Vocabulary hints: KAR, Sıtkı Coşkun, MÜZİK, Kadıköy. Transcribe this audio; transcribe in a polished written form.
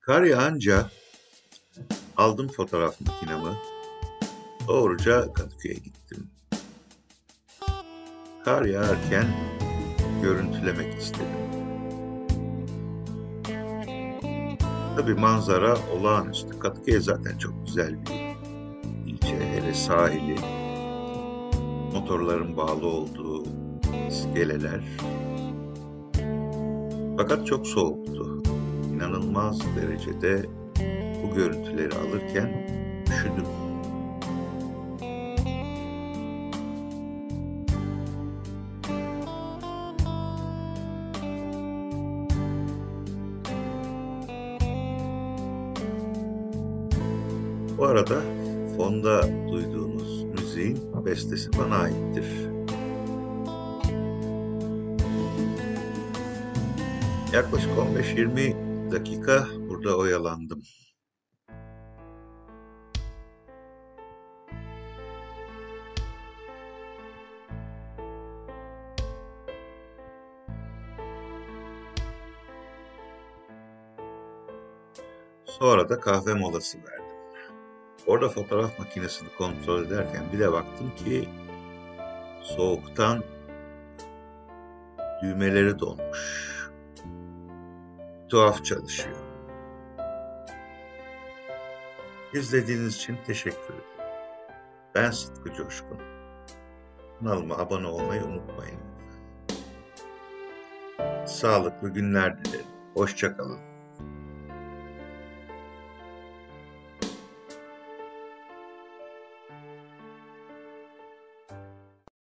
Kar yağınca aldım fotoğraf makinamı, doğruca Kadıköy'e gittim. Kar yağarken görüntülemek istedim. Tabii manzara olağanüstü. Kadıköy zaten çok güzel bir ilçe, hele sahili, motorların bağlı olduğu iskeleler. Fakat çok soğuktu. İnanılmaz derecede bu görüntüleri alırken üşüdüm. Bu arada fonda duyduğunuz müziğin bestesi bana aittir. Yaklaşık 15-20 dakika burada oyalandım. Sonra da kahve molası verdim. Orada fotoğraf makinesini kontrol ederken bir de baktım ki soğuktan düğmeleri donmuş. Tuhaf çalışıyor. İzlediğiniz için teşekkür ederim. Ben Sıtkı Coşkun. Kanalıma abone olmayı unutmayın. Sağlıklı günler dilerim. Hoşça kalın.